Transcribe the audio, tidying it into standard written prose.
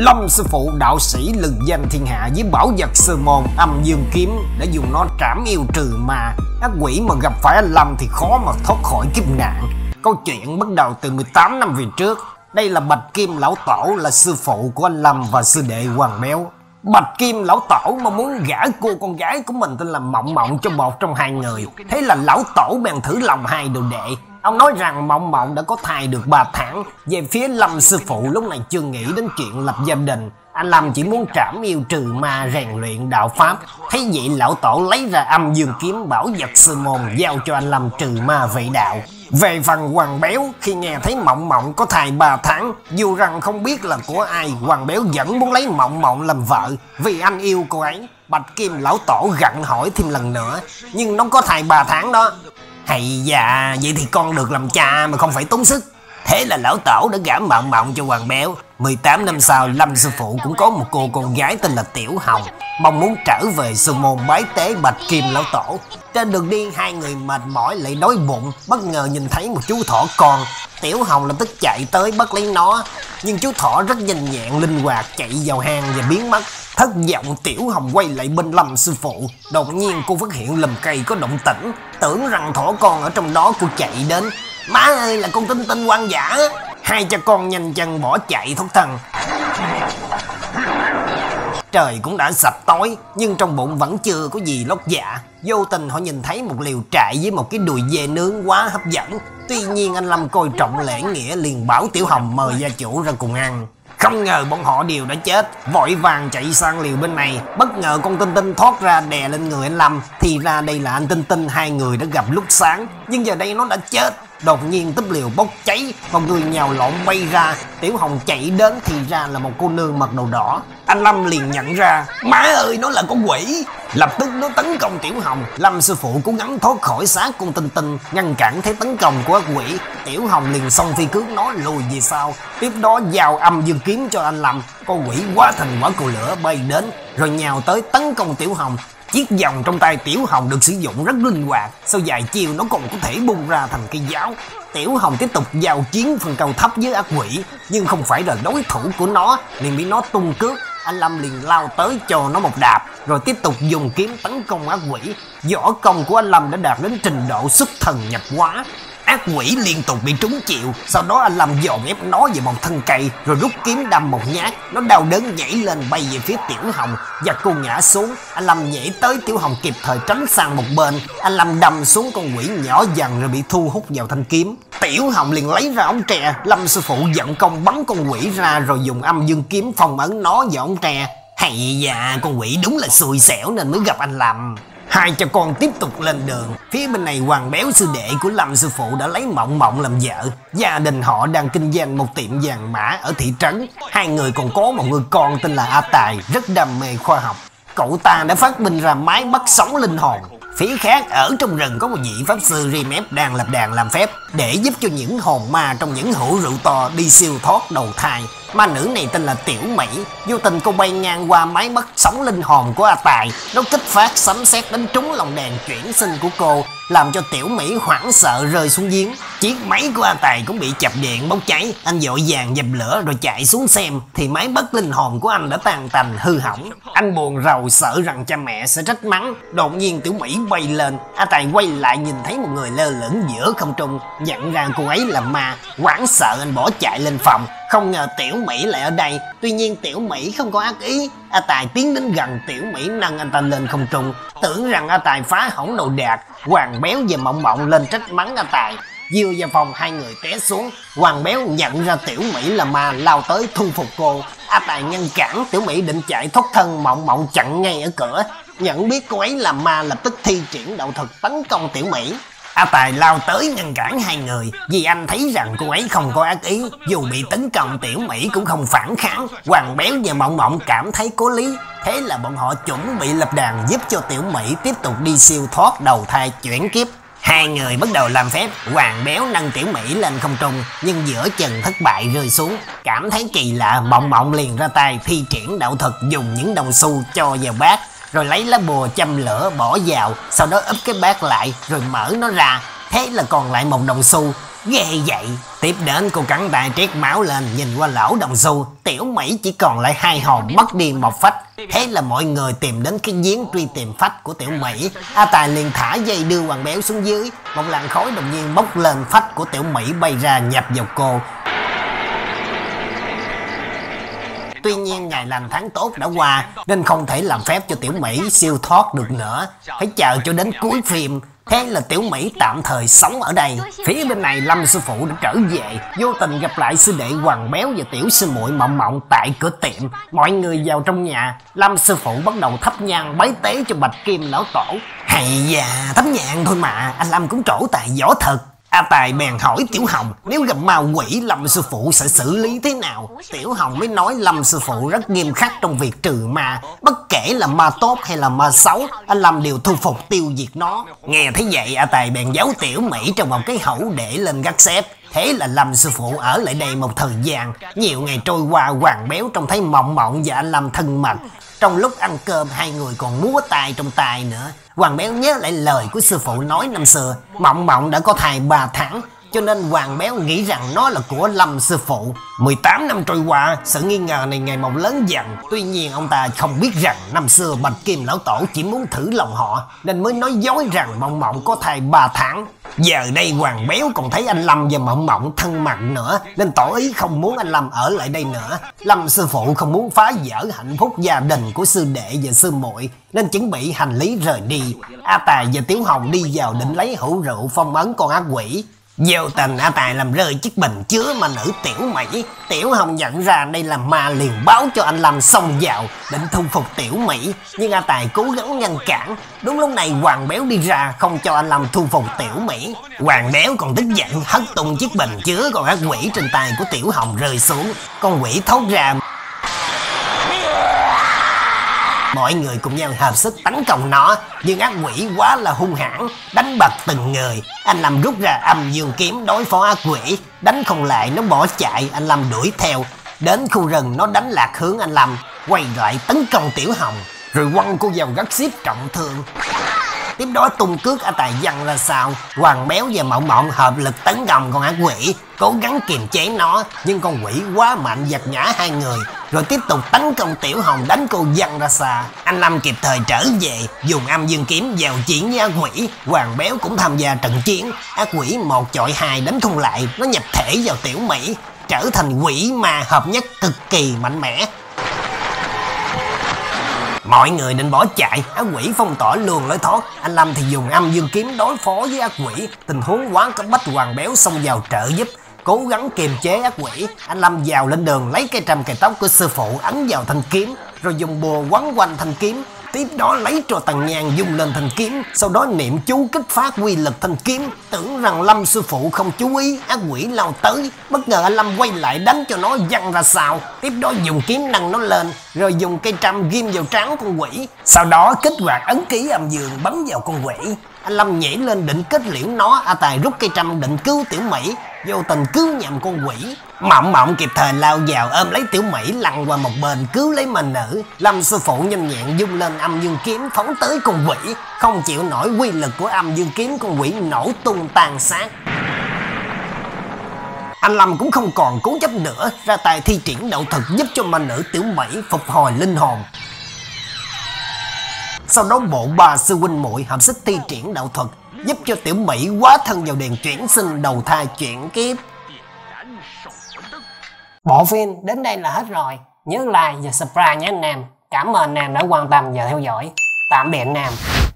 Lâm sư phụ đạo sĩ lừng danh thiên hạ với bảo vật sư môn âm dương kiếm, đã dùng nó trảm yêu trừ ma. Ác quỷ mà gặp phải anh Lâm thì khó mà thoát khỏi kiếp nạn. Câu chuyện bắt đầu từ 18 năm về trước. Đây là Bạch Kim Lão Tổ, là sư phụ của anh Lâm và sư đệ Hoàng Béo. Bạch Kim Lão Tổ mà muốn gả cô con gái của mình tên là Mộng Mộng cho một trong hai người. Thế là Lão Tổ bèn thử lòng hai đồ đệ. Ông nói rằng Mộng Mộng đã có thai được 3 tháng. Về phía Lâm sư phụ lúc này chưa nghĩ đến chuyện lập gia đình. Anh Lâm chỉ muốn trảm yêu trừ ma, rèn luyện đạo pháp. Thấy vậy Lão Tổ lấy ra âm dương kiếm, bảo vật sư môn, giao cho anh Lâm trừ ma vệ đạo. Về phần Hoàng Béo, khi nghe thấy Mộng Mộng có thai 3 tháng, dù rằng không biết là của ai, Hoàng Béo vẫn muốn lấy Mộng Mộng làm vợ vì anh yêu cô ấy. Bạch Kim Lão Tổ gặng hỏi thêm lần nữa, nhưng nó có thai 3 tháng đó. Hay dạ, vậy thì con được làm cha mà không phải tốn sức. Thế là Lão Tổ đã gả Mộng Mộng cho Hoàng Béo. 18 năm sau, Lâm sư phụ cũng có một cô con gái tên là Tiểu Hồng, mong muốn trở về sư môn bái tế Bạch Kim Lão Tổ. Trên đường đi, hai người mệt mỏi lại đói bụng, bất ngờ nhìn thấy một chú thỏ con. Tiểu Hồng lập tức chạy tới bắt lấy nó, nhưng chú thỏ rất nhanh nhẹn linh hoạt, chạy vào hang và biến mất. Thất vọng, Tiểu Hồng quay lại bên Lâm sư phụ. Đột nhiên cô phát hiện lùm cây có động tĩnh, tưởng rằng thỏ con ở trong đó, cô chạy đến. Má ơi, là con Tinh Tinh hoang dã. Hai cha con nhanh chân bỏ chạy thoát thân. Trời cũng đã sập tối, nhưng trong bụng vẫn chưa có gì lót dạ. Vô tình họ nhìn thấy một liều trại với một cái đùi dê nướng quá hấp dẫn. Tuy nhiên anh Lâm coi trọng lễ nghĩa, liền bảo Tiểu Hồng mời gia chủ ra cùng ăn. Không ngờ bọn họ đều đã chết, vội vàng chạy sang liều bên này. Bất ngờ con Tinh Tinh thoát ra đè lên người anh Lâm. Thì ra đây là anh Tinh Tinh hai người đã gặp lúc sáng, nhưng giờ đây nó đã chết. Đột nhiên túp liều bốc cháy, mọi người nhào lộn bay ra. Tiểu Hồng chạy đến thì ra là một cô nương mặc đồ đỏ. Anh Lâm liền nhận ra, má ơi, nó là con quỷ. Lập tức nó tấn công Tiểu Hồng. Lâm sư phụ cố gắng thoát khỏi xác con Tinh Tinh, ngăn cản thế tấn công của ác quỷ. Tiểu Hồng liền xông phi cước nó lùi về sau. Tiếp đó giao âm dương kiếm cho anh Lâm. Con quỷ hóa thành quả cầu lửa bay đến, rồi nhào tới tấn công Tiểu Hồng. Chiếc vòng trong tay Tiểu Hồng được sử dụng rất linh hoạt, sau vài chiều nó còn có thể bung ra thành cây giáo. Tiểu Hồng tiếp tục giao chiến phần cầu thấp với ác quỷ, nhưng không phải là đối thủ của nó, liền bị nó tung cước. Anh Lâm liền lao tới cho nó một đạp, rồi tiếp tục dùng kiếm tấn công ác quỷ. Võ công của anh Lâm đã đạt đến trình độ xuất thần nhập hóa. Ác quỷ liên tục bị trúng chịu, sau đó anh Lâm dồn ép nó về một thân cây, rồi rút kiếm đâm một nhát. Nó đau đớn nhảy lên bay về phía Tiểu Hồng và cô ngã xuống. Anh Lâm nhảy tới, Tiểu Hồng kịp thời tránh sang một bên. Anh Lâm đâm xuống con quỷ nhỏ dần rồi bị thu hút vào thanh kiếm. Tiểu Hồng liền lấy ra ống tre. Lâm sư phụ vận công bắn con quỷ ra, rồi dùng âm dương kiếm phong ấn nó vào ống tre. Hay dạ, con quỷ đúng là xui xẻo nên mới gặp anh Lâm. Hai cha con tiếp tục lên đường. Phía bên này Hoàng Béo, sư đệ của Lâm sư phụ, đã lấy Mộng Mộng làm vợ. Gia đình họ đang kinh doanh một tiệm vàng mã ở thị trấn. Hai người còn có một người con tên là A Tài, rất đam mê khoa học. Cậu ta đã phát minh ra máy bắt sóng linh hồn. Phía khác, ở trong rừng có một vị pháp sư ri mép đang lập đàn làm phép để giúp cho những hồn ma trong những hũ rượu to đi siêu thoát đầu thai. Ma nữ này tên là Tiểu Mỹ. Vô tình cô bay ngang qua máy bắt sóng linh hồn của A Tài, nó kích phát sấm sét đánh trúng lòng đèn chuyển sinh của cô, làm cho Tiểu Mỹ hoảng sợ rơi xuống giếng. Chiếc máy của A Tài cũng bị chập điện bốc cháy. Anh vội vàng dập lửa rồi chạy xuống xem, thì máy bắt linh hồn của anh đã tan tành hư hỏng. Anh buồn rầu sợ rằng cha mẹ sẽ trách mắng. Đột nhiên Tiểu Mỹ bay lên. A Tài quay lại nhìn thấy một người lơ lửng giữa không trung, nhận ra cô ấy là ma. Hoảng sợ anh bỏ chạy lên phòng. Không ngờ Tiểu Mỹ lại ở đây. Tuy nhiên Tiểu Mỹ không có ác ý. A Tài tiến đến gần Tiểu Mỹ, nâng anh ta lên không trung. Tưởng rằng A Tài phá hỏng đồ đạc, Hoàng Béo và Mộng Mộng lên trách mắng A Tài. Vừa vào phòng, hai người té xuống. Hoàng Béo nhận ra Tiểu Mỹ là ma, lao tới thu phục cô. A Tài ngăn cản, Tiểu Mỹ định chạy thoát thân. Mộng Mộng chặn ngay ở cửa. Nhận biết cô ấy là ma, lập tức thi triển đạo thuật tấn công Tiểu Mỹ. A Tài lao tới ngăn cản hai người, vì anh thấy rằng cô ấy không có ác ý. Dù bị tấn công, Tiểu Mỹ cũng không phản kháng. Hoàng Béo và Mộng Mộng cảm thấy có lý. Thế là bọn họ chuẩn bị lập đàn giúp cho Tiểu Mỹ tiếp tục đi siêu thoát đầu thai chuyển kiếp. Hai người bắt đầu làm phép. Hoàng Béo nâng Tiểu Mỹ lên không trung, nhưng giữa chừng thất bại rơi xuống. Cảm thấy kỳ lạ, Mộng Mộng liền ra tay thi triển đạo thuật, dùng những đồng xu cho vào bát, rồi lấy lá bùa châm lửa bỏ vào, sau đó úp cái bát lại rồi mở nó ra. Thế là còn lại một đồng xu. Ghê vậy. Tiếp đến cô cắn tay triết máu lên, nhìn qua lỗ đồng xu, Tiểu Mỹ chỉ còn lại hai hồn mất đi một phách. Thế là mọi người tìm đến cái giếng truy tìm phách của Tiểu Mỹ. A Tài liền thả dây đưa Hoàng Béo xuống dưới. Một làn khói đột nhiên bốc lên, phách của Tiểu Mỹ bay ra nhập vào cô. Tuy nhiên ngày lành tháng tốt đã qua nên không thể làm phép cho Tiểu Mỹ siêu thoát được nữa, phải chờ cho đến cuối phim. Thế là Tiểu Mỹ tạm thời sống ở đây. Phía bên này Lâm sư phụ đã trở về, vô tình gặp lại sư đệ Hoàng Béo và tiểu sư muội Mộng Mộng tại cửa tiệm. Mọi người vào trong nhà, Lâm sư phụ bắt đầu thắp nhang bái tế cho Bạch Kim Lão Tổ. Hay da, thắp nhang thôi mà, anh Lâm cũng trổ tài võ thật. A Tài bèn hỏi Tiểu Hồng nếu gặp ma quỷ Lâm sư phụ sẽ xử lý thế nào. Tiểu Hồng mới nói Lâm sư phụ rất nghiêm khắc trong việc trừ ma, bất kể là ma tốt hay là ma xấu, anh Lâm đều thu phục tiêu diệt nó. Nghe thấy vậy A Tài bèn giấu Tiểu Mỹ trong một cái hũ để lên gác xếp. Thế là Lâm sư phụ ở lại đây một thời gian. Nhiều ngày trôi qua, Hoàng Béo trông thấy Mộng Mộng và anh Lâm thân mật. Trong lúc ăn cơm hai người còn múa tay trong tay nữa. Hoàng Béo nhớ lại lời của sư phụ nói năm xưa, Mộng Mộng đã có thai 3 tháng, cho nên Hoàng Béo nghĩ rằng nó là của Lâm sư phụ. 18 năm trôi qua, sự nghi ngờ này ngày một lớn dần. Tuy nhiên ông ta không biết rằng năm xưa Bạch Kim Lão Tổ chỉ muốn thử lòng họ nên mới nói dối rằng Mộng Mộng có thai 3 tháng. Giờ đây Hoàng Béo còn thấy anh Lâm và Mộng Mộng thân mật nữa nên tỏ ý không muốn anh Lâm ở lại đây nữa. Lâm sư phụ không muốn phá vỡ hạnh phúc gia đình của sư đệ và sư muội nên chuẩn bị hành lý rời đi. A Tài và Tiểu Hồng đi vào định lấy hũ rượu phong ấn con ác quỷ. Vô tình A Tài làm rơi chiếc bình chứa ma nữ Tiểu Mỹ. Tiểu Hồng nhận ra đây là ma liền báo cho anh Lâm xông vào định thu phục Tiểu Mỹ, nhưng A Tài cố gắng ngăn cản. Đúng lúc này Hoàng Béo đi ra không cho anh Lâm thu phục Tiểu Mỹ. Hoàng Béo còn tức giận hất tung chiếc bình chứa con ác quỷ trên tay của Tiểu Hồng rơi xuống. Con quỷ thốt ra. Mọi người cùng nhau hợp sức tấn công nó, nhưng ác quỷ quá là hung hãn, đánh bật từng người. Anh Lâm rút ra âm dương kiếm đối phó ác quỷ, đánh không lại nó bỏ chạy, anh Lâm đuổi theo. Đến khu rừng nó đánh lạc hướng anh Lâm, quay lại tấn công Tiểu Hồng, rồi quăng cô vào gác xếp trọng thương. Tiếp đó tung cước A Tài văng ra sau, Hoàng Béo và Mộng Mộng hợp lực tấn công con ác quỷ, cố gắng kiềm chế nó, nhưng con quỷ quá mạnh giật ngã hai người, rồi tiếp tục tấn công Tiểu Hồng đánh cô văng ra xa. Anh Lâm kịp thời trở về, dùng âm dương kiếm vào chiến với ác quỷ, Hoàng Béo cũng tham gia trận chiến. Ác quỷ 1 chọi 2 đánh không lại, nó nhập thể vào Tiểu Mỹ, trở thành quỷ ma hợp nhất cực kỳ mạnh mẽ. Mọi người định bỏ chạy, ác quỷ phong tỏa luồng lối thoát. Anh Lâm thì dùng âm dương kiếm đối phó với ác quỷ. Tình huống quá cấp bách, Hoàng Béo xông vào trợ giúp, cố gắng kiềm chế ác quỷ. Anh Lâm vào lên đường lấy cây trầm cài tóc của sư phụ ấn vào thanh kiếm, rồi dùng bùa quấn quanh thanh kiếm. Tiếp đó lấy trò tàn nhang dùng lên thanh kiếm, sau đó niệm chú kích phát quy lực thanh kiếm. Tưởng rằng Lâm sư phụ không chú ý, ác quỷ lao tới, bất ngờ anh Lâm quay lại đánh cho nó văng ra sau. Tiếp đó dùng kiếm nâng nó lên, rồi dùng cây trăm ghim vào trán con quỷ, sau đó kích hoạt ấn ký âm dương bấm vào con quỷ. Anh Lâm nhảy lên định kết liễu nó, A Tài rút cây trăm định cứu Tiểu Mỹ, vô tình cứu nhầm con quỷ. Mộng Mộng kịp thời lao vào ôm lấy Tiểu Mỹ lăn qua một bên cứu lấy mình nữ. Lâm sư phụ nhanh nhẹn dung lên âm dương kiếm phóng tới con quỷ, không chịu nổi quy lực của âm dương kiếm, con quỷ nổ tung tàn sát. Anh Lâm cũng không còn cố chấp nữa, ra tay thi triển đạo thuật giúp cho mình nữ Tiểu Mỹ phục hồi linh hồn. Sau đó bộ 3 sư huynh muội hợp sức thi triển đạo thuật giúp cho Tiểu Mỹ quá thân vào đèn chuyển sinh đầu thai chuyển kiếp. Bộ phim đến đây là hết rồi. Nhớ like và subscribe nhé anh em. Cảm ơn anh em đã quan tâm và theo dõi. Tạm biệt anh em.